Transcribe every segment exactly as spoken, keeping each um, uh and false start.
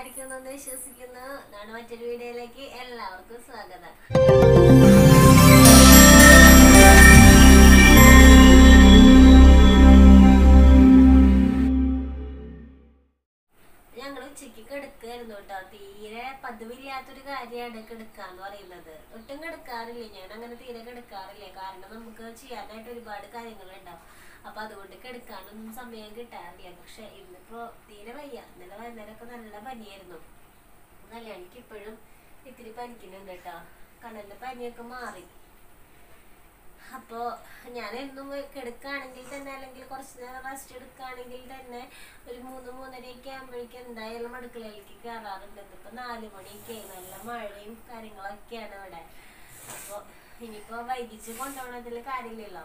സുഖമായിരിക്കുന്നെന്ന് വിശ്വസിക്കുന്നു. നാളെ മറ്റൊരു വീഡിയോയിലേക്ക് എല്ലാവർക്കും സ്വാഗതം. എടുക്കായിരുന്നു കേട്ടോ. തീരെ പതിവില്ലാത്തൊരു കാര്യമാണ് കിടക്കാന്ന് പറയുന്നത്. ഒട്ടും കിടക്കാറില്ല, ഞാൻ അങ്ങനെ തീരെ കിടക്കാറില്ല. കാരണം നമുക്ക് ചെയ്യാനായിട്ട് ഒരുപാട് കാര്യങ്ങളുണ്ടാവും. അപ്പൊ അതുകൊണ്ട് കിടക്കാനൊന്നും സമയം കിട്ടാറില്ല. പക്ഷെ ഇന്നിപ്പോ തീരെ വയ്യ. ഇന്നലെ വൈകുന്നേരമൊക്കെ നല്ല പനിയായിരുന്നു. നല്ല എനിക്കിപ്പോഴും ഇത്തിരി പനിക്കുന്നുണ്ട് കേട്ടോ. കടലിന്റെ പനിയൊക്കെ മാറി. അപ്പോൾ ഞാനെന്നും കിടക്കുകയാണെങ്കിൽ തന്നെ, അല്ലെങ്കിൽ കുറച്ച് നേരം റെസ്റ്റ് എടുക്കുകയാണെങ്കിൽ തന്നെ ഒരു മൂന്ന് മൂന്നരയൊക്കെ ആകുമ്പോഴേക്ക് എന്തായാലും അടുക്കളയിലേക്ക് കയറാറുണ്ട്. ഇപ്പം നാല് മണിയൊക്കെ ആയി. നല്ല മഴയും കാര്യങ്ങളൊക്കെയാണ് ഇവിടെ. അപ്പോൾ ഇനിയിപ്പോൾ വൈകിച്ച് കൊണ്ടുപോകണതിൽ കാര്യമില്ലല്ലോ.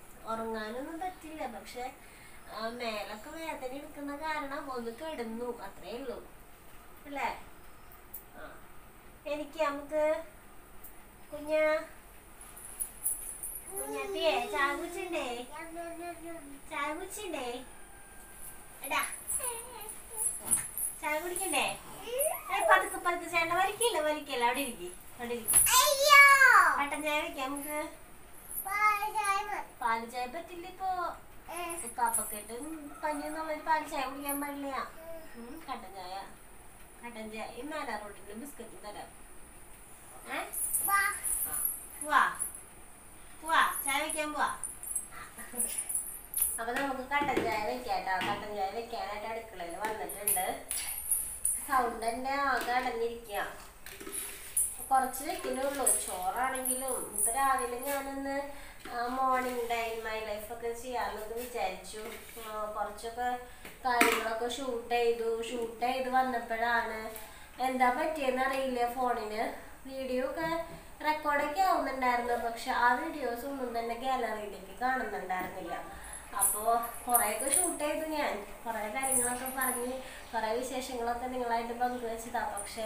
ഉറങ്ങാനൊന്നും പറ്റില്ല. പക്ഷെ മേലൊക്കെ വേദന എടുക്കുന്ന കാരണം ഒന്ന് കിടന്നു, അത്രേ ഉള്ളൂ. അല്ലേ? ആ എനിക്ക് നമുക്ക് കുഞ്ഞ കുഞ്ഞാത്തിയെ ചായ കുടിച്ചിണ്ടേ? ചായ കുടിച്ചിണ്ടേ? എടാ ചായ കുടിക്കണ്ടേ? പതുക്കെ പതുക്കെ ചേട്ട വലിക്കില്ല, വലിക്കല്ല. അവിടെ ഇരിക്കും, അവിടെ ഇരിക്കും. പട്ടൻ ചായ വെക്കാം നമുക്ക്. പാല് ചായ പറ്റില്ല. ഇപ്പൊ കാപ്പക്കെട്ട് പഞ്ഞൊന്നുള്ളൊരു പാല് ചായ കുടിക്കാൻ പാടില്ല. കട്ടൻ ചായ, കട്ടൻ ചായയും നാലാ റോട്ടിന്റെ ബിസ്ക്കറ്റും തരാം. വാ പോവാ, ചായ വെക്കാൻ പോവാ. അപ്പൊ നമുക്ക് കട്ടൻ ചായ വെക്കാട്ടോ. കട്ടൻ ചായ വെക്കാനായിട്ട് അടുക്കളയിൽ വന്നിട്ടുണ്ട്. സൗണ്ട് തന്നെ ആകെ അടഞ്ഞിരിക്കുക. കുറച്ച് വെക്കലേ ഉള്ളൂ. ചോറാണെങ്കിലും ഇപ്പൊ രാവിലെ ഞാനൊന്ന് മോർണിംഗ് ടൈം മൈ ലൈഫൊക്കെ ചെയ്യാമെന്നൊക്കെ വിചാരിച്ചു. കുറച്ചൊക്കെ കാര്യങ്ങളൊക്കെ ഷൂട്ട് ചെയ്തു. ഷൂട്ട് ചെയ്ത് വന്നപ്പോഴാണ് എന്താ പറ്റിയെന്ന് അറിയില്ല. ഫോണിന് വീഡിയോ ഒക്കെ റെക്കോർഡൊക്കെ ആവുന്നുണ്ടായിരുന്നു. പക്ഷെ ആ വീഡിയോസ് ഒന്നും തന്നെ ഗാലറിയിലേക്ക് കാണുന്നുണ്ടായിരുന്നില്ല. അപ്പോൾ കുറേയൊക്കെ ഷൂട്ട് ചെയ്തു. ഞാൻ കുറേ കാര്യങ്ങളൊക്കെ പറഞ്ഞ് കുറേ വിശേഷങ്ങളൊക്കെ നിങ്ങളായിട്ട് പങ്കുവെച്ചതാണ്. പക്ഷെ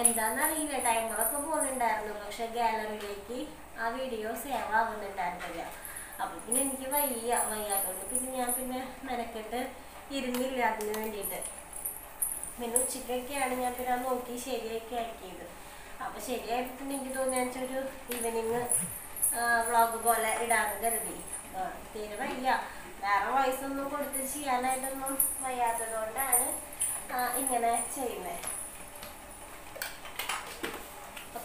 എന്താണെന്നറിയില്ല, ടൈങ്ങളൊക്കെ പോകുന്നുണ്ടായിരുന്നു. പക്ഷെ ഗാലറിയിലേക്ക് ആ വീഡിയോ സേവ് ആവുന്നുണ്ടായിരുന്നില്ല. അപ്പോൾ പിന്നെ എനിക്ക് വയ്യ. വയ്യാത്തതുകൊണ്ട് പിന്നെ ഞാൻ പിന്നെ മെനക്കെട്ട് ഇരുന്നില്ല അതിന് വേണ്ടിയിട്ട്. പിന്നെ ഉച്ചയ്ക്കൊക്കെയാണ് ഞാൻ പിന്നെ അത് നോക്കി ശരിയൊക്കെ ആക്കിയത്. അപ്പൊ ശരിയായിട്ട് എനിക്ക് തോന്നിയൊരു ഈവനിങ് വ്ളോഗ് പോലെ ഇടാന്ന് കരുതി. തീരെ വയ്യ. വേറെ വോയിസ് ഒന്നും കൊടുത്ത് ചെയ്യാനായിട്ടൊന്നും വയ്യാത്തത് കൊണ്ടാണ് ഇങ്ങനെ ചെയ്യുന്നത്. അപ്പൊ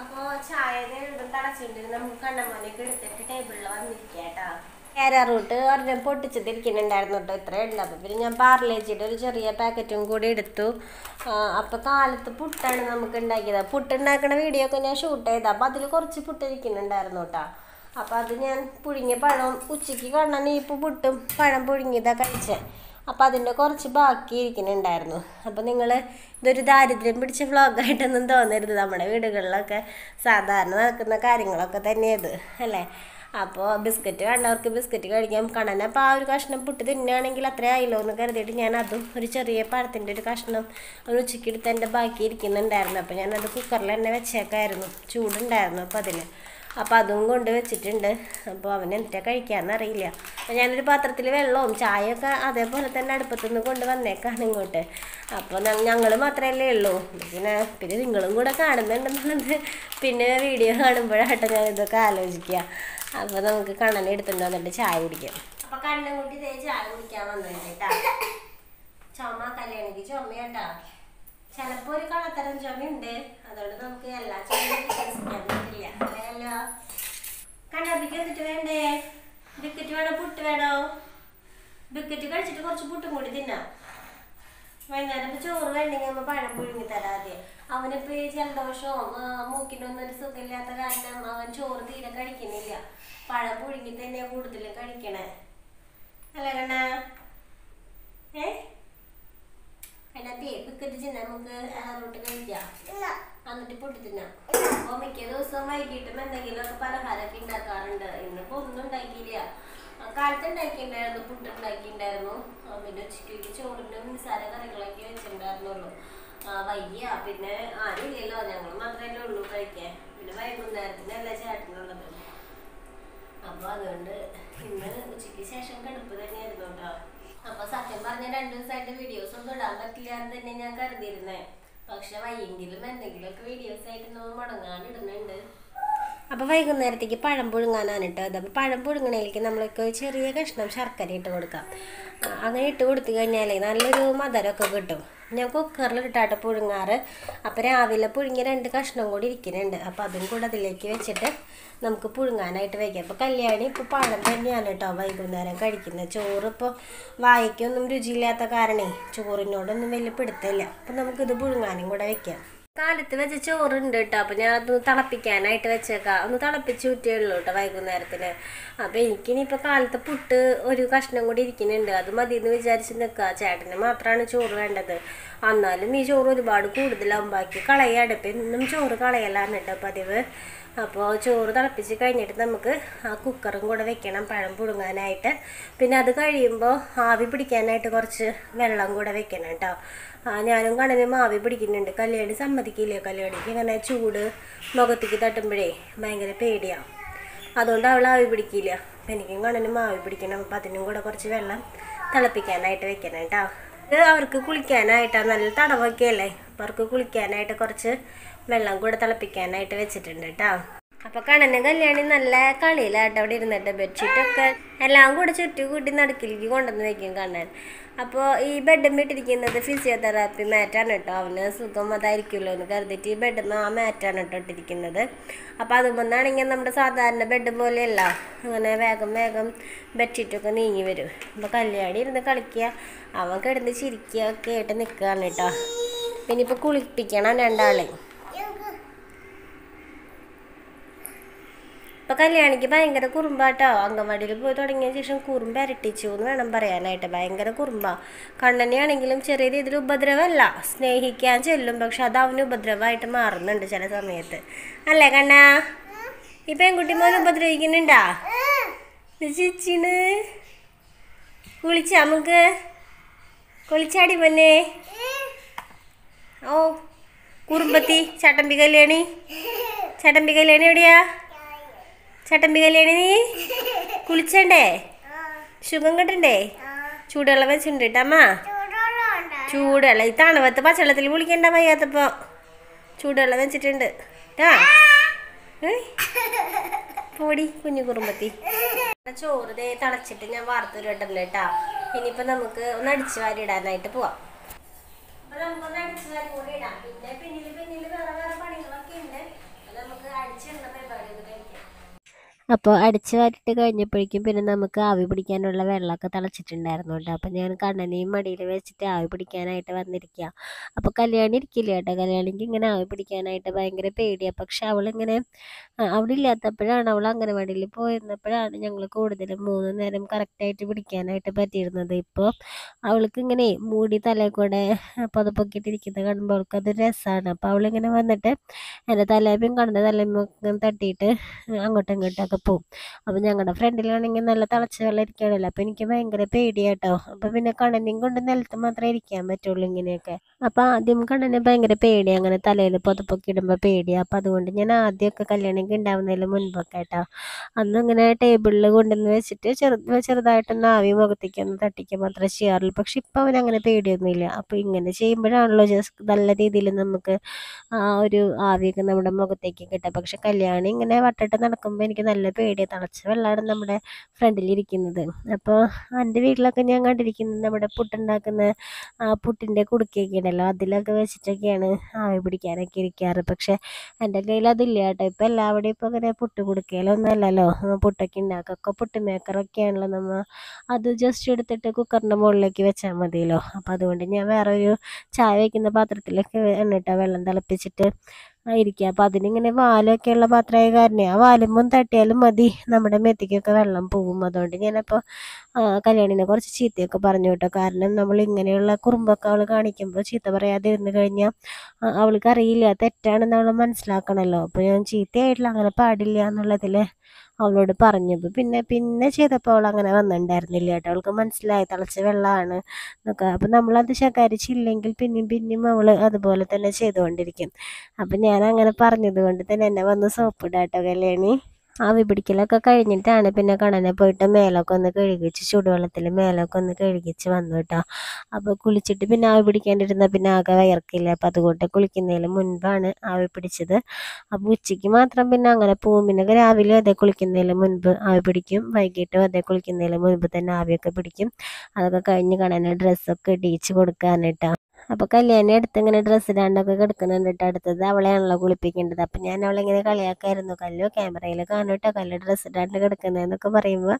അപ്പോ ചായയുടെ എഴുതും തിളച്ചിട്ടുണ്ടെങ്കിൽ നമുക്ക് കണ്ണമോനൊക്കെ എടുത്തിട്ട് ടേബിളിൽ വന്നിരിക്കുക കേട്ടോ. ഏരാ റൂട്ട് ഒരെണ്ണം പൊട്ടിച്ചിട്ടിരിക്കുന്നുണ്ടായിരുന്നു കേട്ടോ. ഇത്രയും ഉണ്ട്. അപ്പം പിന്നെ ഞാൻ പാർലേജിയുടെ ഒരു ചെറിയ പാക്കറ്റും കൂടി എടുത്തു. അപ്പോൾ കാലത്ത് പുട്ടാണ് നമുക്ക് ഉണ്ടാക്കിയത്. പുട്ടുണ്ടാക്കണ വീഡിയോ ഒക്കെ ഞാൻ ഷൂട്ട് ചെയ്തത്. അപ്പോൾ അതിൽ കുറച്ച് പുട്ടിരിക്കുന്നുണ്ടായിരുന്നു കേട്ടോ. അപ്പോൾ അത് ഞാൻ പുഴുങ്ങിയ പഴം ഉച്ചയ്ക്ക് കണ്ണൻ ഈ പുട്ടും പഴം പുഴുങ്ങിയതാണ് കഴിച്ചത്. അപ്പോൾ അതിൻ്റെ കുറച്ച് ബാക്കി ഇരിക്കുന്നുണ്ടായിരുന്നു. അപ്പോൾ നിങ്ങൾ ഇതൊരു ദാരിദ്ര്യം പിടിച്ച വ്ളോഗായിട്ടൊന്നും തോന്നരുത്. നമ്മുടെ വീടുകളിലൊക്കെ സാധാരണ നടക്കുന്ന കാര്യങ്ങളൊക്കെ തന്നെയത് അല്ലേ. അപ്പോൾ ബിസ്ക്കറ്റ് കണ്ടവർക്ക് ബിസ്ക്കറ്റ് കഴിക്കാം. കണ്ണൻ അപ്പോൾ ആ ഒരു കഷ്ണം പുട്ട് തിന്നുകയാണെങ്കിൽ അത്രേ ആയില്ലോ എന്ന് കരുതിയിട്ട് ഞാൻ അതും ഒരു ചെറിയ പഴത്തിൻ്റെ ഒരു കഷ്ണം ഒരു ഉച്ചയ്ക്ക് എടുത്ത് എൻ്റെ ബാക്കി ഇരിക്കുന്നുണ്ടായിരുന്നു. അപ്പോൾ ഞാനത് കുക്കറിൽ തന്നെ വെച്ചേക്കായിരുന്നു. ചൂടുണ്ടായിരുന്നു അപ്പോൾ അതിൽ. അപ്പോൾ അതും കൊണ്ട് വെച്ചിട്ടുണ്ട്. അപ്പോൾ അവന് എന്നിട്ട് കഴിക്കാമെന്നറിയില്ല. അപ്പോൾ ഞാനൊരു പാത്രത്തിൽ വെള്ളവും ചായയൊക്കെ അതേപോലെ തന്നെ അടുപ്പത്തുനിന്ന് കൊണ്ട് വന്നേക്കാണ് ഇങ്ങോട്ട്. അപ്പോൾ ഞങ്ങൾ മാത്രമല്ലേ ഉള്ളൂ. പിന്നെ പിന്നെ നിങ്ങളും കൂടെ കാണുന്നുണ്ടെന്നുള്ളത് പിന്നെ വീഡിയോ കാണുമ്പോഴാട്ടോ ഞാനിതൊക്കെ ആലോചിക്കുക. അപ്പോൾ നമുക്ക് കണ്ണനെ എടുത്തിട്ട് വന്നിട്ട് ചായ കുടിക്കാം. അപ്പോൾ കണ്ണൻ കൂട്ടി ഇതേ ചായ കുടിക്കാൻ വന്നിട്ടാ. ചുമ കല്യാണിക്ക് ചുമയുണ്ടാ. ചിലപ്പോൾ ഒരു കളത്തരം ചുമയുണ്ട്. അതുകൊണ്ട് നമുക്ക് എല്ലാ ചുമയും വിശ്വസിക്കാൻ പറ്റില്ല. അപ്പോൾ വൈകുന്നേരത്തേക്ക് പഴം പുഴുങ്ങാനാണ് കേട്ടോ. അതപ്പോൾ പഴം പുഴുങ്ങണേലേക്ക് നമ്മൾക്ക് ചെറിയ കഷ്ണം ശർക്കര ഇട്ട് കൊടുക്കാം. അങ്ങനെ ഇട്ട് കൊടുത്തു കഴിഞ്ഞാൽ നല്ലൊരു മധുരമൊക്കെ കിട്ടും. ഞാൻ കുക്കറിൽ ഇട്ടാട്ട് പുഴുങ്ങാറ്. അപ്പോൾ രാവിലെ പുഴുങ്ങി രണ്ട് കഷ്ണം കൂടി ഇരിക്കുന്നുണ്ട്. അപ്പോൾ അതും കൂടെ അതിലേക്ക് വെച്ചിട്ട് നമുക്ക് പുഴുങ്ങാനായിട്ട് വയ്ക്കാം. അപ്പോൾ കല്യാണി ഇപ്പോൾ പഴം തന്നെയാണ് കേട്ടോ വൈകുന്നേരം കഴിക്കുന്നത്. ചോറ് ഇപ്പോൾ വായിക്കൊന്നും രുചിയില്ലാത്ത കാരണേ ചോറിനോടൊന്നും വലിയ പിടുത്തമില്ല. അപ്പോൾ നമുക്കിത് പുഴുങ്ങാനും കൂടെ വയ്ക്കാം. കാലത്ത് വെച്ച ചോറുണ്ട് കേട്ടോ. അപ്പോൾ ഞാനതൊന്ന് തിളപ്പിക്കാനായിട്ട് വെച്ചേക്കാം. ഒന്ന് തിളപ്പിച്ച് ഊറ്റിയുള്ളൂ കേട്ടോ വൈകുന്നേരത്തിന്. അപ്പോൾ എനിക്കിനിപ്പോൾ കാലത്ത് പുട്ട് ഒരു കഷ്ണം കൂടി ഇരിക്കുന്നുണ്ട്. അത് മതി എന്ന് വിചാരിച്ച് നിൽക്കുക. ചേട്ടന് മാത്രമാണ് ചോറ് വേണ്ടത്. എന്നാലും ഈ ചോറ് ഒരുപാട് കൂടുതലുണ്ടാക്കി കളയാണ്. ഇപ്പം എന്നും ചോറ് കളയലാണ് കേട്ടോ പതിവ്. അപ്പോൾ ചോറ് തിളപ്പിച്ച് കഴിഞ്ഞിട്ട് നമുക്ക് ആ കുക്കറും കൂടെ വെക്കണം പഴം പുഴുങ്ങാനായിട്ട്. പിന്നെ അത് കഴിയുമ്പോൾ ആവി പിടിക്കാനായിട്ട് കുറച്ച് വെള്ളം കൂടെ വെക്കണം കേട്ടോ. ഞാനും കണനും ആവി പിടിക്കുന്നുണ്ട്. കല്യാണി സമ്മതിക്കില്ല. കല്യാണിക്ക് ഇങ്ങനെ ചൂട് മുഖത്തേക്ക് തട്ടുമ്പോഴേ ഭയങ്കര പേടിയാണ്. അതുകൊണ്ട് അവൾ ആവി പിടിക്കില്ല. എനിക്കും കണനും ആവി പിടിക്കണം. അപ്പം അതിനും കൂടെ കുറച്ച് വെള്ളം തിളപ്പിക്കാനായിട്ട് വെക്കണം കേട്ടോ. ഇത് അവർക്ക് കുളിക്കാനായിട്ടാണ്. നല്ല തടവൊക്കെയല്ലേ. അപ്പം അവർക്ക് കുളിക്കാനായിട്ട് കുറച്ച് വെള്ളം കൂടെ തിളപ്പിക്കാനായിട്ട് വെച്ചിട്ടുണ്ട് കേട്ടോ. അപ്പോൾ കണ്ണന് കല്യാണി നല്ല കളിയിലായിട്ട് അവിടെ ഇരുന്നിട്ട് ബെഡ്ഷീറ്റൊക്കെ എല്ലാം കൂടെ ചുറ്റി കൂട്ടി നടുക്കിലേക്ക് കൊണ്ടുവന്ന് വയ്ക്കും കണ്ണൻ. അപ്പോൾ ഈ ബെഡും ഇട്ടിരിക്കുന്നത് ഫിസിയോതെറാപ്പി മാറ്റാണ് കേട്ടോ. അവന് സുഖം അതായിരിക്കുമല്ലോ എന്ന് കരുതിയിട്ട് ഈ ബെഡും ആ മാറ്റാണ് കേട്ടോ ഇട്ടിരിക്കുന്നത്. അപ്പോൾ അതുകൊണ്ടാണെങ്കിൽ നമ്മുടെ സാധാരണ ബെഡ് പോലെയല്ല, അങ്ങനെ വേഗം വേഗം ബെഡ്ഷീറ്റൊക്കെ നീങ്ങി വരും. അപ്പോൾ കല്യാണി ഇരുന്ന് കളിക്കുക, അവൻ കിടന്ന് ചിരിക്കുക ഒക്കെ ആയിട്ട് നിൽക്കുകയാണ് കേട്ടോ. പിന്നെ ഇപ്പോൾ കുളിപ്പിക്കണം രണ്ടാളെ. ഇപ്പോൾ കല്യാണിക്ക് ഭയങ്കര കുറുമ്പാട്ടോ. അംഗൻവാടിയിൽ പോയി തുടങ്ങിയ ശേഷം കുറുമ്പ് ഇരട്ടിച്ചു എന്ന് വേണം പറയാനായിട്ട്. ഭയങ്കര കുറുമ്പാണ്. കണ്ണനെയാണെങ്കിലും ചെറിയ രീതിയിൽ ഉപദ്രവമല്ല, സ്നേഹിക്കാൻ ചെല്ലും. പക്ഷെ അത് അവന് ഉപദ്രവമായിട്ട് മാറുന്നുണ്ട് ചില സമയത്ത്. അല്ലേ കണ്ണ? ഈ പെൺകുട്ടി മോൻ ഉപദ്രവിക്കുന്നുണ്ടാ? ചിച്ചിണ് കുളിച്ചാ? നമുക്ക് കുളിച്ചാടി പൊന്നെ. ഓ കുറുമ്പത്തി ചട്ടമ്പി കല്യാണി. ചട്ടമ്പി കല്യാണി എവിടെയാ ചേട്ടമ്പി കല്യാണി? നീ കുളിച്ചണ്ടേ? സുഖം കിട്ടണ്ടേ? ചൂടുവെള്ളം വെച്ചിട്ടുണ്ട് കേട്ടമ്മ. ചൂടുവെള്ളം ഈ തണുവത്ത് പച്ചവെള്ളത്തിൽ കുളിക്കണ്ട വയ്യാത്തപ്പോൾ ചൂടുവെള്ളം വെച്ചിട്ടുണ്ട് കേട്ടാ. പോടി കുഞ്ഞു കുറുമ്പത്തി. ചോറ് ദേ തളച്ചിട്ട് ഞാൻ വാർത്തൂര് കിട്ടുന്നില്ല കേട്ടാ. ഇനിയിപ്പോൾ നമുക്ക് ഒന്ന് അടിച്ചു വാരി ഇടാനായിട്ട് പോവാം. അപ്പോൾ നമുക്കൊന്ന് അടിച്ചു വാരി കൂടി ഇടാം. പിന്നെ പിന്നിൽ പിന്നിൽ വേറെ വേറെ പണികളൊക്കെ ഉണ്ട്. നമുക്ക് അടിച്ചിടേണ്ട പരിപാടിയൊക്കെ കഴിക്കാം. അപ്പോൾ അടിച്ച് വാറ്റിട്ട് കഴിഞ്ഞപ്പോഴേക്കും പിന്നെ നമുക്ക് ആവി പിടിക്കാനുള്ള വെള്ളമൊക്കെ തിളച്ചിട്ടുണ്ടായിരുന്നു കേട്ടോ. അപ്പോൾ ഞാൻ കണ്ണനെയും മടിയിൽ വെച്ചിട്ട് ആവി പിടിക്കാനായിട്ട് വന്നിരിക്കുക. അപ്പോൾ കല്യാണി ഇരിക്കില്ല കേട്ടോ. കല്യാണിക്ക് ഇങ്ങനെ ആവി പിടിക്കാനായിട്ട് ഭയങ്കര പേടിയാണ്. പക്ഷെ അവളിങ്ങനെ അവിടെ ഇല്ലാത്തപ്പോഴാണ്, അവൾ അംഗനവാടിയിൽ പോയിരുന്നപ്പോഴാണ് ഞങ്ങൾ കൂടുതലും മൂന്ന് നേരം കറക്റ്റായിട്ട് പിടിക്കാനായിട്ട് പറ്റിയിരുന്നത്. ഇപ്പോൾ അവൾക്ക് ഇങ്ങനെ മൂടി തലയിൽ കൂടെ പുതപ്പൊക്കിയിട്ടിരിക്കുന്നത് കാണുമ്പോൾ അവൾക്ക് അതൊരു രസമാണ്. അപ്പോൾ അവളിങ്ങനെ വന്നിട്ട് എൻ്റെ തലയും കണ്ണൻ്റെ തലയും ഒക്കെ തട്ടിയിട്ട് അങ്ങോട്ടും ഇങ്ങോട്ടൊക്കെ പോവും. അപ്പം ഞങ്ങളുടെ ഫ്രണ്ടിലാണെങ്കിൽ നല്ല തിളച്ച വെള്ളം ഇരിക്കുകയാണല്ലോ. അപ്പം എനിക്ക് ഭയങ്കര പേടിയാട്ടോ. അപ്പം പിന്നെ കണ്ണനെയും കൊണ്ട് നിലത്ത് മാത്രമേ ഇരിക്കാൻ പറ്റുള്ളൂ ഇങ്ങനെയൊക്കെ. അപ്പം ആദ്യം കണ്ണന് ഭയങ്കര പേടി, അങ്ങനെ തലയിൽ പുതപ്പൊക്കെ ഇടുമ്പോൾ പേടിയാണ്. അപ്പം അതുകൊണ്ട് ഞാൻ ആദ്യമൊക്കെ കല്യാണിക്ക് ഉണ്ടാവുന്നതിന് മുൻപൊക്കെ കേട്ടോ അന്ന് ഇങ്ങനെ ടേബിളിൽ കൊണ്ടുവന്ന് വെച്ചിട്ട് ചെറു ചെറുതായിട്ടൊന്ന് ആവി മുഖത്തേക്ക് ഒന്ന് തട്ടിക്കുക മാത്രമേ ചെയ്യാറുള്ളൂ. പക്ഷെ ഇപ്പം അവനങ്ങനെ പേടിയൊന്നുമില്ല. അപ്പോൾ ഇങ്ങനെ ചെയ്യുമ്പോഴാണല്ലോ ജസ്റ്റ് നല്ല രീതിയിൽ നമുക്ക് ആ ഒരു ആവിയൊക്കെ നമ്മുടെ മുഖത്തേക്ക് കിട്ടുക. പക്ഷെ കല്യാണി ഇങ്ങനെ വട്ടിട്ട് നടക്കുമ്പോൾ എനിക്ക് നല്ല നല്ല പേടി തിളച്ച വെള്ളമാണ് നമ്മുടെ ഫ്രണ്ടിലിരിക്കുന്നത്. അപ്പോൾ എൻ്റെ വീട്ടിലൊക്കെ ഞാൻ കണ്ടിരിക്കുന്നത് നമ്മുടെ പുട്ടുണ്ടാക്കുന്ന ആ പുട്ടിൻ്റെ കുടുക്കയൊക്കെ ഉണ്ടല്ലോ, അതിലൊക്കെ വെച്ചിട്ടൊക്കെയാണ് ആവി പിടിക്കാനൊക്കെ ഇരിക്കാറ്. പക്ഷേ എൻ്റെ കയ്യിൽ അതില്ല കേട്ടോ. ഇപ്പോൾ എല്ലാവരുടെയും ഇപ്പോൾ അങ്ങനെ പുട്ട് കുടുക്കയിലൊന്നും അല്ലല്ലോ പുട്ടൊക്കെ ഉണ്ടാക്കുക, ഒക്കെ പുട്ട് മേക്കറൊക്കെയാണല്ലോ നമ്മൾ. അത് ജസ്റ്റ് എടുത്തിട്ട് കുക്കറിൻ്റെ മുകളിലേക്ക് വെച്ചാൽ മതിയല്ലോ. അപ്പോൾ അതുകൊണ്ട് ഞാൻ വേറെ ഒരു ചായ വയ്ക്കുന്ന പാത്രത്തിലൊക്കെ എന്നിട്ടാ വെള്ളം തിളപ്പിച്ചിട്ട് ഇരിക്കുക. അപ്പോൾ അതിനിങ്ങനെ വാലൊക്കെ ഉള്ള പാത്രമായ കാരണം ആ വാലുമ്പം തട്ടിയാലും മതി, നമ്മുടെ മെത്തിക്കൊക്കെ വെള്ളം പോവും. അതുകൊണ്ട് ഞാനപ്പോൾ കല്യാണിനെ കുറച്ച് ചീത്തയൊക്കെ പറഞ്ഞു കേട്ടോ. കാരണം നമ്മൾ ഇങ്ങനെയുള്ള കുറുമ്പൊക്കെ അവൾ കാണിക്കുമ്പോൾ ചീത്ത പറയാതിരുന്നു കഴിഞ്ഞാൽ അവൾക്ക് അറിയില്ല തെറ്റാണെന്ന് അവൾ മനസ്സിലാക്കണമല്ലോ. അപ്പോൾ ഞാൻ ചീത്തയായിട്ടില്ല, അങ്ങനെ പാടില്ല എന്നുള്ളതിൽ അവളോട് പറഞ്ഞപ്പോൾ പിന്നെ പിന്നെ ചെയ്തപ്പോൾ അവൾ അങ്ങനെ വന്നിട്ടുണ്ടായിരുന്നില്ല കേട്ടോ. അവൾക്ക് മനസ്സിലായി തിളച്ച വെള്ളമാണ് എന്നൊക്കെ. അപ്പം നമ്മളത് ശകാരിച്ചില്ലെങ്കിൽ പിന്നെയും പിന്നെയും അവൾ അതുപോലെ തന്നെ ചെയ്തുകൊണ്ടിരിക്കും. അപ്പം ഞാൻ അങ്ങനെ പറഞ്ഞത് കൊണ്ട് തന്നെ എന്നെ വന്ന് സോപ്പിടാം കേട്ടോ കല്യാണി. ആവി പിടിക്കലൊക്കെ കഴിഞ്ഞിട്ടാണ് പിന്നെ കടനെ പോയിട്ട് മേലൊക്കെ ഒന്ന് കഴുകിച്ച് ചൂടുവെള്ളത്തിൽ മേലൊക്കെ ഒന്ന് കഴുകിച്ച് വന്നു കേട്ടോ. അപ്പോൾ കുളിച്ചിട്ട് പിന്നെ ആവി പിടിക്കാണ്ടിരുന്നാൽ പിന്നെ ആകെ വയർക്കില്ല. അപ്പോൾ അതുകൊണ്ട് കുളിക്കുന്നതിന് മുൻപാണ് ആവി പിടിച്ചത്. അപ്പോൾ ഉച്ചയ്ക്ക് മാത്രം പിന്നെ അങ്ങനെ പോകും. പിന്നെ രാവിലെ അതേ കുളിക്കുന്നതിന് മുൻപ് ആവി പിടിക്കും, വൈകിട്ടും അതേ കുളിക്കുന്നതിന് മുൻപ് തന്നെ ആവിയൊക്കെ പിടിക്കും. അതൊക്കെ കഴിഞ്ഞ് കടനെ ഡ്രസ്സൊക്കെ ഇടിയിച്ച് കൊടുക്കാനായിട്ടാ. അപ്പോൾ കല്യാണി അടുത്ത് ഇങ്ങനെ ഡ്രസ്സ് ഇടാണ്ടൊക്കെ കിടക്കുന്നുണ്ട് കേട്ടോ. അടുത്തത് അവളെയാണല്ലോ കുളിപ്പിക്കേണ്ടത്. അപ്പം ഞാൻ അവളിങ്ങനെ കളിയാക്കായിരുന്നു, കല്ലോ ക്യാമറയിൽ കാണും കേട്ടോ കല്ലോ ഡ്രസ്സ് ഇടാണ്ട് കിടക്കുന്നതെന്നൊക്കെ പറയുമ്പോൾ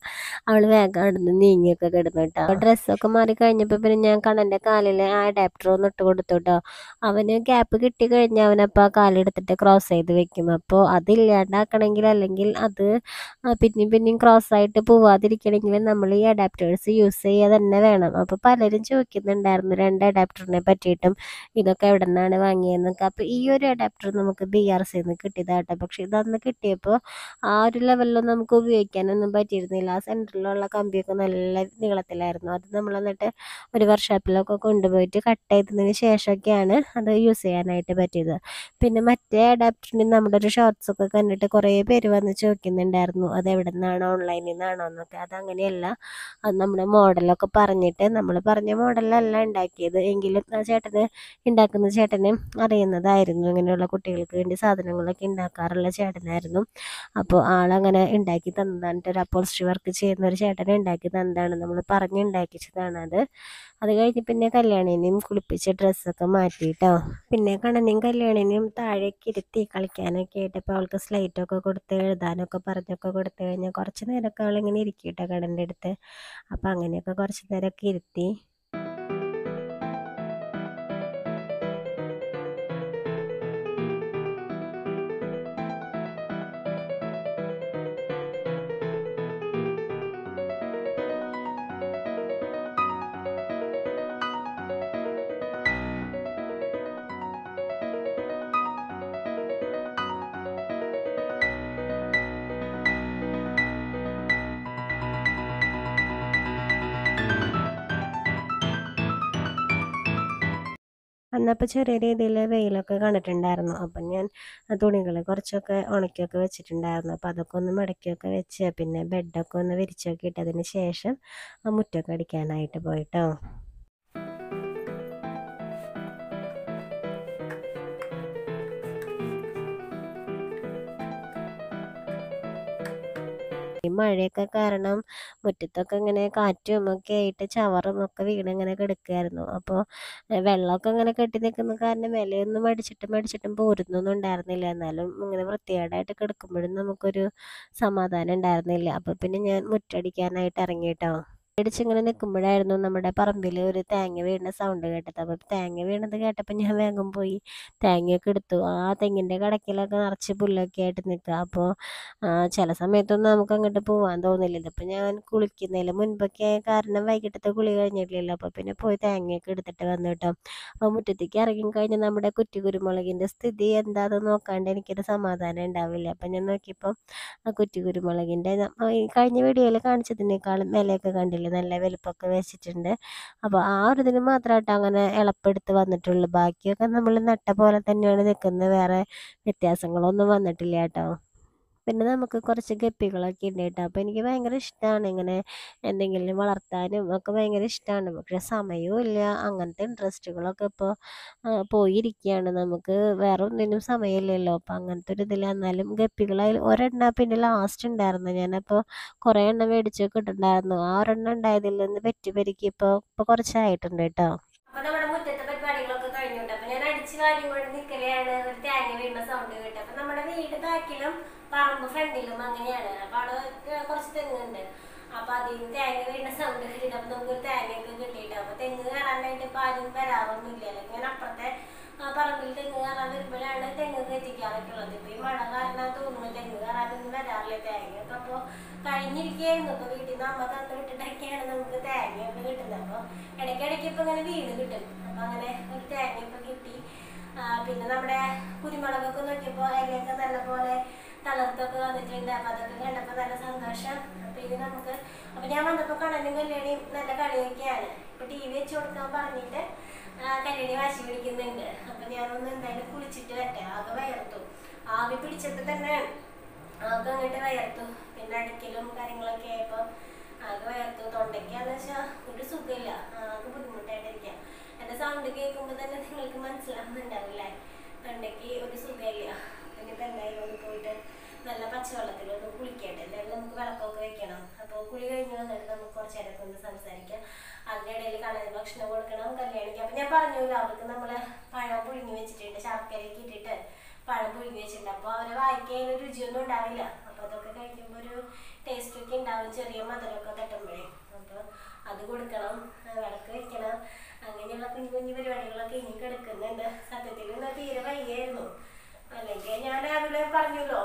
അവൾ വേഗം അടുത്ത് നീങ്ങിയൊക്കെ കിടന്നു കേട്ടോ. അപ്പോൾ ഡ്രസ്സൊക്കെ മാറി കഴിഞ്ഞപ്പോൾ പിന്നെ ഞാൻ കണ്ണൻ്റെ കാലിൽ ആ അഡാപ്റ്റർ ഒന്ന് ഇട്ട് കൊടുത്തു കേട്ടോ. അവന് ഗ്യാപ്പ് കിട്ടി കഴിഞ്ഞാൽ അവനപ്പോൾ ആ കാലെടുത്തിട്ട് ക്രോസ് ചെയ്ത് വെക്കും. അപ്പോൾ അതില്ലാണ്ടാക്കണമെങ്കിൽ അല്ലെങ്കിൽ അത് പിന്നെയും പിന്നെയും ക്രോസ് ആയിട്ട് പോവാതിരിക്കണമെങ്കിൽ നമ്മൾ ഈ അഡാപ്റ്റേഴ്സ് യൂസ് ചെയ്യുക തന്നെ വേണം. അപ്പോൾ പലരും ചോദിക്കുന്നുണ്ടായിരുന്നു രണ്ട് അഡാപ്റ്ററിനെ പറ്റിയിട്ടും ഇതൊക്കെ എവിടെ നിന്നാണ് വാങ്ങിയതെന്നൊക്കെ. അപ്പോൾ ഈ ഒരു അഡാപ്റ്റർ നമുക്ക് ബി ആർ സിയിൽ നിന്ന് കിട്ടിയതാട്ടോ. പക്ഷെ ഇതന്ന് കിട്ടിയപ്പോൾ ആ ഒരു ലെവലിലൊന്നും നമുക്ക് ഉപയോഗിക്കാനൊന്നും പറ്റിയിരുന്നില്ല. ആ സെൻറ്ററിലുള്ള കമ്പിയൊക്കെ നല്ല നീളത്തിലായിരുന്നു. അത് നമ്മൾ എന്നിട്ട് ഒരു വർഷോപ്പിലൊക്കെ കൊണ്ടുപോയിട്ട് കട്ട് ചെയ്തതിന് ശേഷമൊക്കെയാണ് അത് യൂസ് ചെയ്യാനായിട്ട് പറ്റിയത്. പിന്നെ മറ്റേ അഡാപ്റ്ററിന് നമ്മുടെ ഒരു ഷോർട്സൊക്കെ കണ്ടിട്ട് കുറേ പേര് വന്ന് ചോദിക്കുന്നുണ്ടായിരുന്നു അത് എവിടെ നിന്നാണോ ഓൺലൈനിൽ നിന്നാണോ എന്നൊക്കെ. അതങ്ങനെയല്ല, അത് നമ്മുടെ മോഡലൊക്കെ പറഞ്ഞിട്ട് നമ്മൾ പറഞ്ഞ മോഡലല്ല ഉണ്ടാക്കിയത്. എങ്കിലും ചേട്ടന് ഉണ്ടാക്കുന്ന ചേട്ടനെ അറിയുന്നതായിരുന്നു, ഇങ്ങനെയുള്ള കുട്ടികൾക്ക് വേണ്ടി സാധനങ്ങളൊക്കെ ഉണ്ടാക്കാറുള്ള ചേട്ടനായിരുന്നു. അപ്പോൾ ആളങ്ങനെ ഉണ്ടാക്കി തന്നതാണ്. ഒരു അപ്പോൾസ്ട്രി വർക്ക് ചെയ്യുന്ന ഒരു ചേട്ടനെ ഉണ്ടാക്കി തന്നതാണ്, നമ്മൾ പറഞ്ഞുണ്ടാക്കിച്ചതാണ് അത്. അത് കഴിഞ്ഞ് പിന്നെ കല്യാണിനെയും കുളിപ്പിച്ച് ഡ്രസ്സൊക്കെ മാറ്റിയിട്ടോ. പിന്നെ കണ്ണനെയും കല്യാണിനെയും താഴേക്ക് ഇരുത്തി കളിക്കാനൊക്കെ ആയിട്ടപ്പോൾ അവൾക്ക് സ്ലൈറ്റൊക്കെ കൊടുത്ത് എഴുതാനൊക്കെ പറഞ്ഞൊക്കെ കൊടുത്തു കഴിഞ്ഞാൽ കുറച്ച് നേരമൊക്കെ അവളിങ്ങനെ ഇരിക്കിട്ടോ കണ്ണൻ്റെ അടുത്ത്. അപ്പോൾ അങ്ങനെയൊക്കെ കുറച്ച് നേരമൊക്കെ ഇരുത്തി. അന്നപ്പോൾ ചെറിയ രീതിയിൽ വെയിലൊക്കെ കണ്ടിട്ടുണ്ടായിരുന്നു. അപ്പം ഞാൻ തുണികൾ കുറച്ചൊക്കെ ഉണക്കിയൊക്കെ വെച്ചിട്ടുണ്ടായിരുന്നു. അപ്പോൾ അതൊക്കെ ഒന്ന് മടക്കിയൊക്കെ വെച്ച് പിന്നെ ബെഡൊക്കെ ഒന്ന് വിരിച്ചൊക്കെ ഇട്ടതിന് ശേഷം ആ മുറ്റൊക്കെ അടിക്കാനായിട്ട് പോയിട്ടോ. ഈ മഴയൊക്കെ കാരണം മുറ്റത്തൊക്കെ ഇങ്ങനെ കാറ്റും ഒക്കെ ആയിട്ട് ചവറും ഒക്കെ വീണിങ്ങനെ കിടക്കുകയായിരുന്നു. അപ്പോൾ വെള്ളമൊക്കെ ഇങ്ങനെ കെട്ടി നിൽക്കുന്ന കാരണം വിലയൊന്നും മടിച്ചിട്ടും മടിച്ചിട്ടും പോരുന്നൊന്നും ഉണ്ടായിരുന്നില്ല. എന്നാലും ഇങ്ങനെ വൃത്തികേടായിട്ട് കിടക്കുമ്പോഴും നമുക്കൊരു സമാധാനം ഉണ്ടായിരുന്നില്ല. അപ്പോൾ പിന്നെ ഞാൻ മുറ്റടിക്കാനായിട്ട് ഇറങ്ങിയിട്ടോ. അടിച്ചിങ്ങനെ നിൽക്കുമ്പോഴായിരുന്നു നമ്മുടെ പറമ്പിൽ ഒരു തേങ്ങ വീണ സൗണ്ട് കേട്ടത്. അപ്പോൾ തേങ്ങ വീണത് കേട്ടപ്പോൾ ഞാൻ വേഗം പോയി തേങ്ങയൊക്കെ എടുത്തു. ആ തെങ്ങിൻ്റെ കടക്കിലൊക്കെ നിറച്ച് പുല്ലൊക്കെ ആയിട്ട് നിൽക്കുക. അപ്പോൾ ചില സമയത്തൊന്നും നമുക്ക് അങ്ങോട്ട് പോകാൻ തോന്നില്ല. ഇതിപ്പോൾ ഞാൻ കുളിക്കുന്നതിൽ മുൻപൊക്കെ കാരണം വൈകിട്ടത്തെ കുളി കഴിഞ്ഞിട്ടില്ലല്ലോ. അപ്പോൾ പിന്നെ പോയി തേങ്ങയൊക്കെ എടുത്തിട്ട് വന്നു കേട്ടോ. അപ്പോൾ മുറ്റത്തേക്ക് ഇറങ്ങി കഴിഞ്ഞാൽ നമ്മുടെ കുറ്റി കുരുമുളകിൻ്റെ സ്ഥിതി എന്താണെന്ന് നോക്കാണ്ട് എനിക്കൊരു സമാധാനം ഉണ്ടാവില്ല. അപ്പം ഞാൻ നോക്കിയപ്പോൾ ആ കുറ്റി കുരുമുളകിൻ്റെ കഴിഞ്ഞ വീഡിയോയിൽ കാണിച്ചതിനേക്കാളും വിലയൊക്കെ കണ്ടില്ല, നല്ല വലുപ്പമൊക്കെ വെച്ചിട്ടുണ്ട്. അപ്പോൾ ആ ഒരു ഇതിന് മാത്രമായിട്ട് അങ്ങനെ എളുപ്പെടുത്ത് വന്നിട്ടുള്ളൂ. ബാക്കിയൊക്കെ നമ്മൾ നട്ട പോലെ തന്നെയാണ് നിൽക്കുന്നത്, വേറെ വ്യത്യാസങ്ങളൊന്നും വന്നിട്ടില്ല കേട്ടോ. പിന്നെ നമുക്ക് കുറച്ച് ഗപ്പികളൊക്കെ ഉണ്ട് കേട്ടോ. അപ്പോൾ എനിക്ക് ഭയങ്കര ഇഷ്ടമാണ് ഇങ്ങനെ എന്തെങ്കിലും വളർത്താനും ഒക്കെ ഭയങ്കര ഇഷ്ടമാണ്. പക്ഷേ സമയവും ഇല്ല, അങ്ങനത്തെ ഇൻട്രസ്റ്റുകളൊക്കെ ഇപ്പോൾ പോയിരിക്കുകയാണ്. നമുക്ക് വേറെ ഒന്നിനും സമയമില്ലല്ലോ. അപ്പോൾ അങ്ങനത്തെ ഒരു ഇതിൽ എന്നാലും ഗപ്പികളായി ഒരെണ്ണ പിന്നെ ലാസ്റ്റ് ഉണ്ടായിരുന്നു. ഞാനപ്പോൾ കുറേ എണ്ണം മേടിച്ചൊക്കെ ഇട്ടുണ്ടായിരുന്നു. ആ ഒരെണ്ണം ഉണ്ടായതിൽ നിന്ന് പെറ്റി പെരുക്കി ഇപ്പോൾ ഇപ്പോൾ കുറച്ചായിട്ടുണ്ട് കേട്ടോ. അപ്പോൾ നമ്മുടെ മുറ്റത്തെ പരിപാടികളൊക്കെ കഴിഞ്ഞുണ്ട്. അപ്പോൾ ഞാൻ അടിച്ചു വാരി കൊണ്ട് നിൽക്കലെയാണ് ഒരു തേങ്ങ വീണ സൗണ്ട് കേട്ടത്. അപ്പോൾ നമ്മുടെ വീട് ബാക്കിലും പറമ്പ് ഫ്രണ്ടിലും അങ്ങനെയാണ്. അപ്പോൾ അവിടെ കുറച്ച് തെങ്ങുണ്ട്. അപ്പോൾ അതിന് തേങ്ങ വീണ സൗണ്ട് കിട്ടിയിട്ട് അപ്പോൾ നമുക്കൊരു തേങ്ങയൊക്കെ കിട്ടിയിട്ട് അപ്പോൾ തെങ്ങ് കയറാനായിട്ട് ഇപ്പോൾ ആരും വരാറൊന്നുമില്ലല്ലോ. ഇങ്ങനെ അപ്പുറത്തെ പറമ്പിൽ തെങ്ങ് കയറാൻ വരുമ്പോഴാണ് തെങ്ങ് എത്തിക്കാറൊക്കെ ഉള്ളത്. ഇപ്പോൾ ഈ മഴ കാരണം തോന്നുന്നു തെങ്ങ് കയറാനൊന്നും വരാറില്ല തേങ്ങയൊക്കെ. അപ്പോൾ കഴിഞ്ഞിരിക്കുകയായിരുന്നു. ഇപ്പോൾ വീട്ടിൽ നിന്ന് അമ്മ തന്നു വിട്ടിട്ടൊക്കെയാണ് നമുക്ക് തേങ്ങയൊക്കെ കിട്ടുന്നത്. അപ്പോൾ ഇടയ്ക്കിടയ്ക്ക് ഇപ്പോൾ ഇങ്ങനെ വീണ് കിട്ടും. അപ്പോൾ അങ്ങനെ ഒരു തേങ്ങയൊക്കെ കിട്ടി. പിന്നെ നമ്മുടെ കുരുമുളകൊക്കെ നോക്കിയപ്പോൾ ഇലയൊക്കെ നല്ലപോലെ തളർത്തൊക്കെ വന്നിട്ടുണ്ട്. അപ്പോൾ അതൊക്കെ കണ്ടപ്പോൾ നല്ല സന്തോഷം. അപ്പോൾ ഇനി നമുക്ക് അപ്പോൾ ഞാൻ വന്നപ്പോൾ കണ്ണനും കല്യാണിയും നല്ല കളിയൊക്കെയാണ്. ഇപ്പോൾ ടി വി വെച്ച് കൊടുക്കാൻ പറഞ്ഞിട്ട് കല്യാണി വാശി പിടിക്കുന്നുണ്ട്. അപ്പോൾ ഞാനൊന്ന് എന്തായാലും കുളിച്ചിട്ട് വരട്ടെ. ആകെ വയർത്തു, ആവി പിടിച്ചപ്പോൾ തന്നെ ആകെ അങ്ങോട്ട് വയർത്തു. പിന്നെ അടിക്കലും കാര്യങ്ങളൊക്കെ ആയപ്പോൾ ആകെ വയർത്തു. തൊണ്ടയ്ക്കാന്ന് വെച്ചാൽ ഒരു സുഖമില്ല, ആകെ ബുദ്ധിമുട്ടായിട്ടിരിക്കാം. എൻ്റെ സൗണ്ട് കേൾക്കുമ്പോൾ തന്നെ നിങ്ങൾക്ക് മനസ്സിലാവുന്നുണ്ടാവില്ലേ തൊണ്ടയ്ക്ക് ഒരു സുഖമില്ല. പിന്നെ ഇപ്പം എന്തായാലും ഒന്ന് പോയിട്ട് നല്ല പച്ചവെള്ളത്തിലൊന്ന് കുളിക്കട്ടെ. എന്തായാലും നമുക്ക് വിളക്കൊക്കെ വെക്കണം. അപ്പോൾ കുളി കഴിഞ്ഞ് വന്നിട്ട് നമുക്ക് കുറച്ച് നേരമൊക്കെ ഒന്ന് സംസാരിക്കാം. അതിനിടയിൽ കണ്ണന് ഭക്ഷണം കൊടുക്കണം, കല്യാണിക്ക്. അപ്പം ഞാൻ പറഞ്ഞില്ല, അവർക്ക് നമ്മൾ പഴം പുഴുങ്ങി വെച്ചിട്ടുണ്ട്, ശർക്കരയൊക്കെ ഇട്ടിട്ട് പഴം പുഴുങ്ങി വെച്ചിട്ടുണ്ട്. അപ്പോൾ അവരെ വായിക്കാൻ രുചിയൊന്നും ഉണ്ടാവില്ല. അപ്പോൾ അതൊക്കെ കഴിക്കുമ്പോൾ ഒരു ടേസ്റ്റൊക്കെ ഉണ്ടാവും, ചെറിയ മധുരമൊക്കെ തട്ടുമ്പോഴേ. അപ്പോൾ അത് കൊടുക്കണം, വിളക്ക് വെക്കണം. അങ്ങനെയുള്ള കുഞ്ഞു കുഞ്ഞു പരിപാടികളൊക്കെ ഇനി കിടക്കുന്നുണ്ട്. സത്യത്തിൽ ഇന്ന് തീരെ വയ്യായിരുന്നു. അല്ലെങ്കിൽ ഞാൻ രാവിലെ പറഞ്ഞല്ലോ,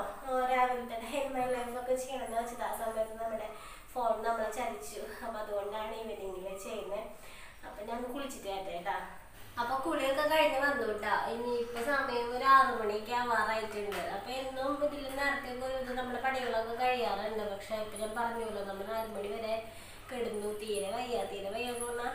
രാവിലെ തന്നെ മൈ ലൈഫൊക്കെ ചെയ്യണമെന്ന് വെച്ചിട്ട് ആ സമയത്ത് നമ്മുടെ ഫോൺ നമ്മളെ ചലിച്ചു. അപ്പം അതുകൊണ്ടാണ് ഈവനിങ്ങിൽ ചെയ്യുന്നത്. അപ്പം ഞാൻ കുളിച്ചിട്ട് കേട്ടെ കേട്ടാ. അപ്പം കുളിയൊക്കെ കഴിഞ്ഞ് വന്നു കേട്ടാ. ഇനിയിപ്പോൾ സമയം ഒരു ആറു മണിയൊക്കെ ആവാറായിട്ടുണ്ട്. അപ്പം എന്നും ഇതിൽ നേരത്തെ പോയത് നമ്മുടെ പണികളൊക്കെ കഴിയാറുണ്ട്. പക്ഷെ ഇപ്പം ഞാൻ പറഞ്ഞല്ലോ, നമ്മൾ ആറു മണി വരെ കിടന്നു. തീരെ വയ്യ തീരെ വയ്യാന്ന് പറഞ്ഞാൽ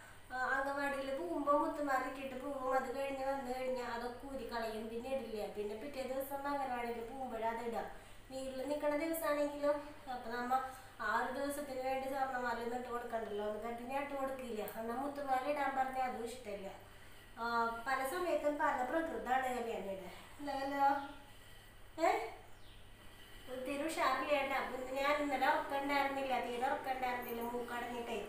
അംഗൻവാടിയിൽ പൂവുമ്പോൾ മുത്തുമാല ഇട്ടിട്ട് പൂവും, അത് കഴിഞ്ഞ് വന്നു കഴിഞ്ഞാൽ അതൊക്കെ ഊരിക്കളയും, പിന്നെ ഇടില്ല. പിന്നെ പിറ്റേ ദിവസം അംഗൻവാടിയിൽ പൂവുമ്പോഴാണ് അത് ഇടുക. വീട്ടിൽ നിൽക്കുന്ന ദിവസമാണെങ്കിലും അപ്പം നമ്മൾ ആ ഒരു ദിവസത്തിന് വേണ്ടി സ്വർണ്ണമാലയൊന്നും ഇട്ട് കൊടുക്കണ്ടല്ലോ എന്ന് കരുതി ഞാൻ ഇട്ട് കൊടുക്കില്ല. എന്നാൽ മുത്തുമാല ഇടാൻ പറഞ്ഞാൽ അതും ഇഷ്ടമില്ല. പല സമയത്തും പല പ്രകൃതാണ് കല്യാണിയുടെ. അല്ലല്ലോ ഏ തീരെ ഉഷാറില്ലേണ്ട. ഞാൻ ഇന്നലെ ഉറക്കണ്ടായിരുന്നില്ല, തീരെ ഉറക്കണ്ടായിരുന്നില്ല, മൂക്കടഞ്ഞിട്ടേ.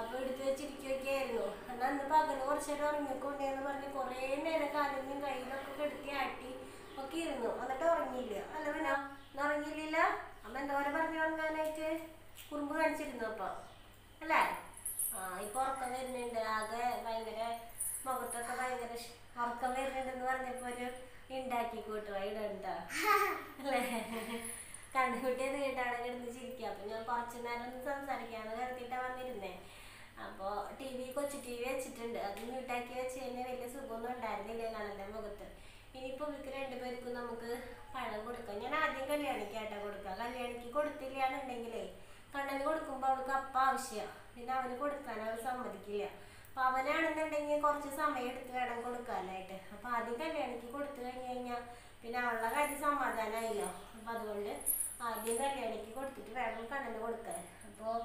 അപ്പോൾ എടുത്ത് വെച്ചിരിക്കുകയൊക്കെ ആയിരുന്നു. എന്നാൽ അന്ന് പകൽ കുറച്ച് നേരം ഉറങ്ങിക്കൊണ്ടേന്ന് പറഞ്ഞ് കുറേ നേരം കാലൊന്നും കയ്യിലൊക്കെ കെടുത്തി ആട്ടി ഒക്കെ ഇരുന്നു. എന്നിട്ട് ഉറങ്ങിയില്ല. അല്ല പിന്നെ ഉറങ്ങിയില്ല. അമ്മ എന്തോരെ പറഞ്ഞു ഉറങ്ങാനായിട്ട് കുറുമ്പ് കാണിച്ചിരുന്നു. അപ്പോൾ അല്ലേ ആ ഇപ്പോൾ ഉറക്കം വരുന്നുണ്ട്. ആകെ ഭയങ്കര മുഖത്തൊക്കെ ഭയങ്കര ഉറക്കം വരുന്നുണ്ടെന്ന് പറഞ്ഞപ്പോൾ ഒരു ഉണ്ടാക്കിക്കോട്ടോ ഇടണ്ട അല്ലേ? കണ്ണുകൂട്ടിയത് കേട്ടാണ് കിടന്ന് ചിരിക്കുക. അപ്പം ഞാൻ കുറച്ച് നേരം ഒന്ന് സംസാരിക്കാമെന്ന് കരുതിയിട്ടാണ് വന്നിരുന്നേ. അപ്പോൾ ടി വി കൊച്ചു ടി വി വെച്ചിട്ടുണ്ട്. അത് വീട്ടാക്കി വെച്ച് കഴിഞ്ഞാൽ വലിയ സുഖമൊന്നും ഉണ്ടായിരുന്നില്ല കണ്ണൻ്റെ മുഖത്ത്. ഇനിയിപ്പോൾ ഇവർക്ക് രണ്ടുപേർക്കും നമുക്ക് പഴം കൊടുക്കാം. ഞാൻ ആദ്യം കല്യാണിക്ക് ആട്ട കൊടുക്കാം. കല്യാണിക്ക് കൊടുത്തില്ല എന്നുണ്ടെങ്കിലേ കണ്ണന് കൊടുക്കുമ്പോൾ അവൾക്ക് അപ്പം ആവശ്യമാണ്. പിന്നെ അവന് കൊടുക്കാൻ അവൾ സമ്മതിക്കില്ല. അപ്പോൾ അവനാണെന്നുണ്ടെങ്കിൽ കുറച്ച് സമയം എടുത്ത് വേണം കൊടുക്കാനായിട്ട്. അപ്പോൾ ആദ്യം കല്യാണിക്ക് കൊടുത്തു കഴിഞ്ഞ് കഴിഞ്ഞാൽ പിന്നെ അവളുടെ കാര്യം സമാധാനമായില്ലോ. അപ്പം അതുകൊണ്ട് ആദ്യം കല്യാണിക്ക് കൊടുത്തിട്ട് വേണം കണ്ണന് കൊടുക്കാൻ. അപ്പോൾ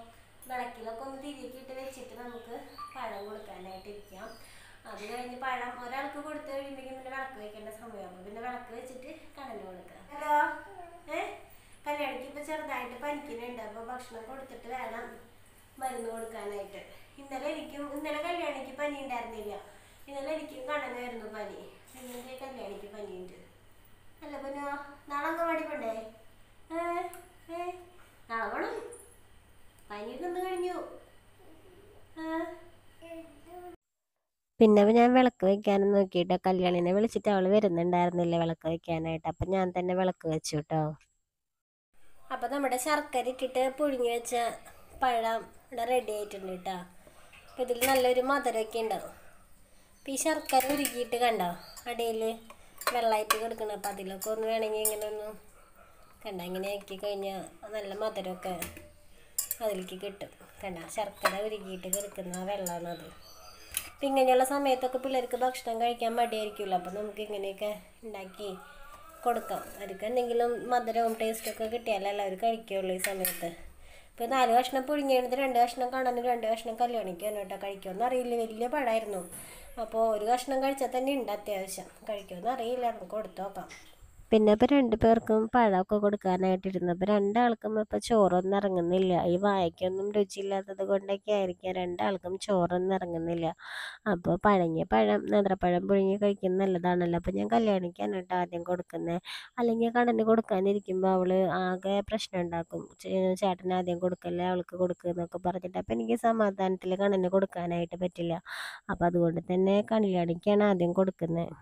വിളക്കിലൊക്കെ ഒന്ന് തിരിക്കിട്ട് വെച്ചിട്ട് നമുക്ക് പഴം കൊടുക്കാനായിട്ടിരിക്കാം. അത് കഴിഞ്ഞ് പഴം ഒരാൾക്ക് കൊടുത്തു കഴിയുമ്പോഴേക്കും പിന്നെ വിളക്ക് വയ്ക്കേണ്ട സമയമാകുമ്പോൾ പിന്നെ വിളക്ക് വെച്ചിട്ട് കണ്ണന് കൊടുക്കാം. ഹലോ ഏ കല്യാണിക്ക് ഇപ്പോൾ ചെറുതായിട്ട് പനിക്കുന്നുണ്ട്. അപ്പോൾ ഭക്ഷണം കൊടുത്തിട്ട് വേണം മരുന്ന് കൊടുക്കാനായിട്ട്. ഇന്നലെ എനിക്കും ഇന്നലെ കല്യാണിക്ക് പനി ഉണ്ടായിരുന്നില്ല. ഇന്നലെ എനിക്കും കണ്ണനായിരുന്നു പനി. ഇന്നലെ കല്യാണിക്ക് പനിയുണ്ട്. അല്ല പിന്നെ നാളെ അംഗൻവാടി പോണ്ടേ? ഏ ഏ നാളെ പോണം. പനിയൊക്കെ ഒന്ന് കഴിഞ്ഞു. പിന്നെ ഞാൻ വിളക്ക് വെക്കാനും നോക്കിയിട്ടോ. കല്യാണിനെ വിളിച്ചിട്ട് അവൾ വരുന്നുണ്ടായിരുന്നില്ല വിളക്ക് വെക്കാനായിട്ട്. അപ്പം ഞാൻ തന്നെ വിളക്ക് വെച്ചു കേട്ടോ. അപ്പം നമ്മുടെ ശർക്കര ഇട്ടിട്ട് പുഴുങ്ങി വെച്ച പഴം ഇവിടെ റെഡി ആയിട്ടുണ്ട് കേട്ടോ. അപ്പോൾ ഇതിൽ നല്ലൊരു മധുരമൊക്കെ ഉണ്ടാവും. അപ്പോൾ ഈ ശർക്കര ഉരുക്കിയിട്ട് കണ്ടോ അടയിൽ വെള്ളമായിട്ട് കൊടുക്കണം. അപ്പോൾ അതിലൊക്കെ ഒന്ന് വേണമെങ്കിൽ ഇങ്ങനെ ഒന്ന് കണ്ട ഇങ്ങനെ ആക്കി കഴിഞ്ഞാൽ നല്ല മധുരമൊക്കെ അതിലേക്ക് കിട്ടും. കണ്ട ശർക്കര ഉരുക്കിയിട്ട് കിടക്കുന്ന വെള്ളമാണത്. അപ്പം ഇങ്ങനെയുള്ള സമയത്തൊക്കെ പിള്ളേർക്ക് ഭക്ഷണം കഴിക്കാൻ മടിയായിരിക്കുമല്ലോ. അപ്പം നമുക്ക് ഇങ്ങനെയൊക്കെ ഉണ്ടാക്കി കൊടുക്കാം. അവർക്ക് എന്തെങ്കിലും മധുരവും ടേസ്റ്റൊക്കെ കിട്ടിയാലല്ല അവർ കഴിക്കുകയുള്ളൂ ഈ സമയത്ത്. ഇപ്പോൾ നാല് കഷ്ണം പുഴുങ്ങിയത് രണ്ട് കഷ്ണം കാണാനും രണ്ട് കഷ്ണം കല്യാണിക്കാനും കേട്ടോ. കഴിക്കുമെന്ന് അറിയില്ല, വലിയ പഴമായിരുന്നു. അപ്പോൾ ഒരു കഷ്ണം കഴിച്ചാൽ തന്നെ ഉണ്ട്, അത്യാവശ്യം കഴിക്കുമെന്ന് അറിയില്ല, നമുക്ക് കൊടുത്തു നോക്കാം. പിന്നെ ഇപ്പോൾ രണ്ട് പേർക്കും പഴമൊക്കെ കൊടുക്കാനായിട്ടിരുന്നു. അപ്പോൾ രണ്ടാൾക്കും ഇപ്പോൾ ചോറൊന്നും ഇറങ്ങുന്നില്ല. ഈ വായക്കൊന്നും രുചിയില്ലാത്തത് കൊണ്ടൊക്കെ ആയിരിക്കാം രണ്ടാൾക്കും ചോറൊന്നും ഇറങ്ങുന്നില്ല. അപ്പോൾ പഴങ്ങിയ പഴം നേന്ത്രപ്പഴം പുഴുങ്ങി കഴിക്കുന്നത് നല്ലതാണല്ലോ. അപ്പോൾ ഞാൻ കല്യാണിക്കാണ് കേട്ടോ ആദ്യം കൊടുക്കുന്നത്. അല്ലെങ്കിൽ കണ്ണന് കൊടുക്കാനിരിക്കുമ്പോൾ അവൾ ആകെ പ്രശ്നം ഉണ്ടാക്കും. ചേട്ടന് ആദ്യം കൊടുക്കല്ലേ അവൾക്ക് കൊടുക്കുന്നൊക്കെ പറഞ്ഞിട്ട്. അപ്പോൾ എനിക്ക് സമാധാനത്തിൽ കണ്ണന് കൊടുക്കാനായിട്ട് പറ്റില്ല. അപ്പോൾ അതുകൊണ്ട് തന്നെ കല്യാണിക്കാണ് ആദ്യം കൊടുക്കുന്നത്.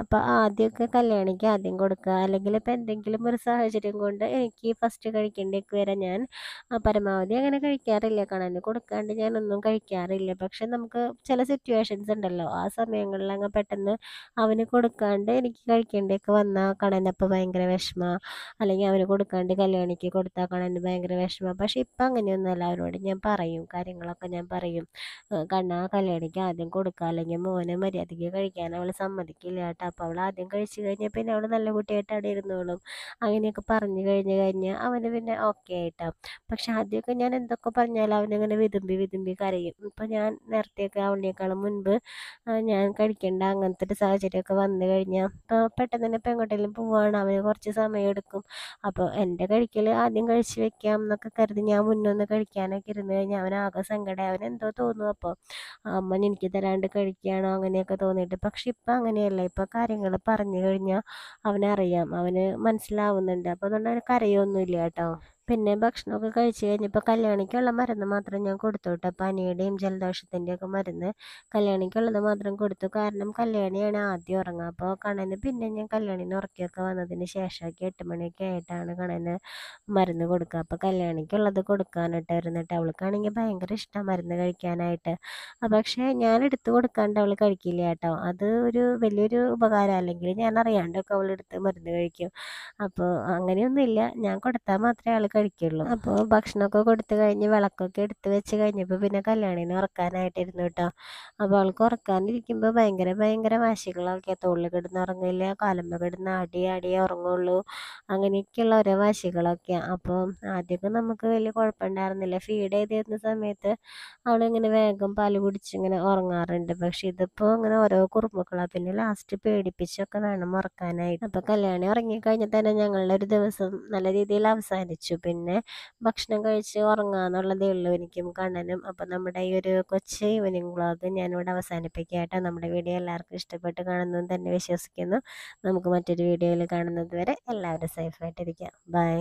അപ്പോൾ ആദ്യമൊക്കെ കല്യാണിക്ക് ആദ്യം കൊടുക്കുക, അല്ലെങ്കിൽ ഇപ്പോൾ എന്തെങ്കിലും ഒരു സാഹചര്യം കൊണ്ട് എനിക്ക് ഫസ്റ്റ് കഴിക്കേണ്ടേക്ക് വരെ ഞാൻ പരമാവധി അങ്ങനെ കഴിക്കാറില്ല. കണ്ണന് കൊടുക്കാണ്ട് ഞാനൊന്നും കഴിക്കാറില്ല. പക്ഷെ നമുക്ക് ചില സിറ്റുവേഷൻസ് ഉണ്ടല്ലോ, ആ സമയങ്ങളിൽ അങ്ങ് പെട്ടെന്ന് അവന് കൊടുക്കാണ്ട് എനിക്ക് കഴിക്കേണ്ടേക്ക് വന്നാൽ കണ്ണനപ്പോൾ ഭയങ്കര വിഷമം, അല്ലെങ്കിൽ അവന് കൊടുക്കാണ്ട് കല്യാണിക്ക് കൊടുത്താൽ കണ്ണന് ഭയങ്കര വിഷമം. പക്ഷെ ഇപ്പം അങ്ങനെയൊന്നുമല്ല. അവരോട് ഞാൻ പറയും, കാര്യങ്ങളൊക്കെ ഞാൻ പറയും. കണ്ണ കല്യാണിക്ക് ആദ്യം കൊടുക്കുക, അല്ലെങ്കിൽ മോനെ മര്യാദയ്ക്ക് കഴിക്കാൻ അവൾ സമ്മതിക്കില്ല. അപ്പോൾ അവൾ ആദ്യം കഴിച്ചു കഴിഞ്ഞാൽ പിന്നെ അവൾ നല്ല കുട്ടിയായിട്ട് അവിടെ ഇരുന്നോളും. അങ്ങനെയൊക്കെ പറഞ്ഞു കഴിഞ്ഞ് കഴിഞ്ഞാൽ അവന് പിന്നെ ഓക്കെ ആയിട്ടാണ്. പക്ഷെ ആദ്യമൊക്കെ ഞാൻ എന്തൊക്കെ പറഞ്ഞാലും അവനങ്ങനെ വിതുമ്പി വിതുമ്പി കരയും. ഇപ്പോൾ ഞാൻ നേരത്തെയൊക്കെ അവളിനേക്കാളും മുൻപ് ഞാൻ കഴിക്കേണ്ട അങ്ങനത്തെ ഒരു സാഹചര്യമൊക്കെ വന്നു കഴിഞ്ഞാൽ ഇപ്പോൾ പെട്ടെന്ന് തന്നെ ഇപ്പോൾ എങ്ങോട്ടെങ്കിലും പോവുകയാണ്, അവന് കുറച്ച് സമയം എടുക്കും. അപ്പോൾ എൻ്റെ കഴിക്കൽ ആദ്യം കഴിച്ച് വെക്കാം എന്നൊക്കെ കരുതി ഞാൻ മുന്നൊന്ന് കഴിക്കാനൊക്കെ ഇരുന്ന് കഴിഞ്ഞാൽ അവനാകെ സങ്കടം, അവൻ എന്തോ തോന്നും. അപ്പോൾ അമ്മ എനിക്ക് തരാണ്ട് കഴിക്കുകയാണോ അങ്ങനെയൊക്കെ തോന്നിയിട്ട്. പക്ഷെ ഇപ്പം അങ്ങനെയല്ല. ഇപ്പം കാര്യങ്ങൾ പറഞ്ഞു കഴിഞ്ഞാൽ അവനറിയാം, അവന് മനസ്സിലാവുന്നുണ്ട്. അപ്പോൾ അതുകൊണ്ട് അവന് കരയൊന്നുമില്ല കേട്ടോ. പിന്നെ ഭക്ഷണമൊക്കെ കഴിച്ച് കഴിഞ്ഞപ്പോൾ കല്യാണിക്കുള്ള മരുന്ന് മാത്രം ഞാൻ കൊടുത്തു കേട്ടോ. പനിയുടെയും ജലദോഷത്തിൻ്റെയൊക്കെ മരുന്ന് കല്യാണിക്കുള്ളത് മാത്രം കൊടുത്തു. കാരണം കല്യാണിയാണ് ആദ്യം ഉറങ്ങുക. അപ്പോൾ കണ്ണന് പിന്നെ ഞാൻ കല്യാണിന് ഉറക്കിയൊക്കെ വന്നതിന് ശേഷമൊക്കെ എട്ട് മണിയൊക്കെ ആയിട്ടാണ് കണ്ണന് മരുന്ന് കൊടുക്കുക. അപ്പോൾ കല്യാണിക്കുള്ളത് കൊടുക്കാനായിട്ട് ഇരുന്നിട്ട് അവൾക്കാണെങ്കിൽ ഭയങ്കര ഇഷ്ടമാണ് മരുന്ന് കഴിക്കാനായിട്ട്. പക്ഷേ ഞാൻ എടുത്ത് കൊടുക്കാണ്ട് അവൾ കഴിക്കില്ല കേട്ടോ. അത് ഒരു വലിയൊരു ഉപകാരം. അല്ലെങ്കിൽ ഞാൻ അറിയാണ്ടൊക്കെ അവളെടുത്ത് മരുന്ന് കഴിക്കും. അപ്പോൾ അങ്ങനെയൊന്നുമില്ല, ഞാൻ കൊടുത്താൽ മാത്രമേ ആൾ കഴിക്കുള്ളൂ. അപ്പോൾ ഭക്ഷണമൊക്കെ കൊടുത്തു കഴിഞ്ഞ് വിളക്കൊക്കെ എടുത്ത് വെച്ച് കഴിഞ്ഞപ്പോൾ പിന്നെ കല്യാണിനെ ഉറക്കാനായിട്ടിരുന്നു കേട്ടോ. അപ്പോൾ അവൾക്ക് ഉറക്കാനിരിക്കുമ്പോൾ ഭയങ്കര ഭയങ്കര വാശികളൊക്കെ, തോളിൽ കിടന്ന് ഉറങ്ങില്ല, കാലമ്മ കിടന്ന് ആടി ആടിയേ ഉറങ്ങുള്ളൂ, അങ്ങനെയൊക്കെയുള്ള ഓരോ വാശികളൊക്കെ. അപ്പോൾ ആദ്യമൊക്കെ നമുക്ക് വലിയ കുഴപ്പമുണ്ടായിരുന്നില്ല. ഫീഡ് ചെയ്തിരുന്ന സമയത്ത് അവളിങ്ങനെ വേഗം പാല് കുടിച്ചിങ്ങനെ ഉറങ്ങാറുണ്ട്. പക്ഷെ ഇതിപ്പോൾ ഇങ്ങനെ ഓരോ കുറുമ്പുകളാണ്. പിന്നെ ലാസ്റ്റ് പേടിപ്പിച്ചൊക്കെ വേണം ഉറക്കാനായിട്ട്. അപ്പോൾ കല്യാണി ഉറങ്ങിക്കഴിഞ്ഞാൽ തന്നെ ഞങ്ങളുടെ ഒരു ദിവസം നല്ല രീതിയിൽ അവസാനിച്ചു. പിന്നെ ഭക്ഷണം കഴിച്ച് ഉറങ്ങാന്നുള്ളതേ ഉള്ളൂ എനിക്കും കണ്ണനും. അപ്പം നമ്മുടെ ഈ ഒരു കൊച്ചു ഈവനിങ് വ്ളോഗ് ഞാനിവിടെ അവസാനിപ്പിക്കുകയാട്ടോ. നമ്മുടെ വീഡിയോ എല്ലാവർക്കും ഇഷ്ടപ്പെട്ട് കാണുന്നതും തന്നെ വിശ്വസിക്കുന്നു. നമുക്ക് മറ്റൊരു വീഡിയോയിൽ കാണുന്നത് വരെ എല്ലാവരും സേഫായിട്ടിരിക്കാം. ബൈ.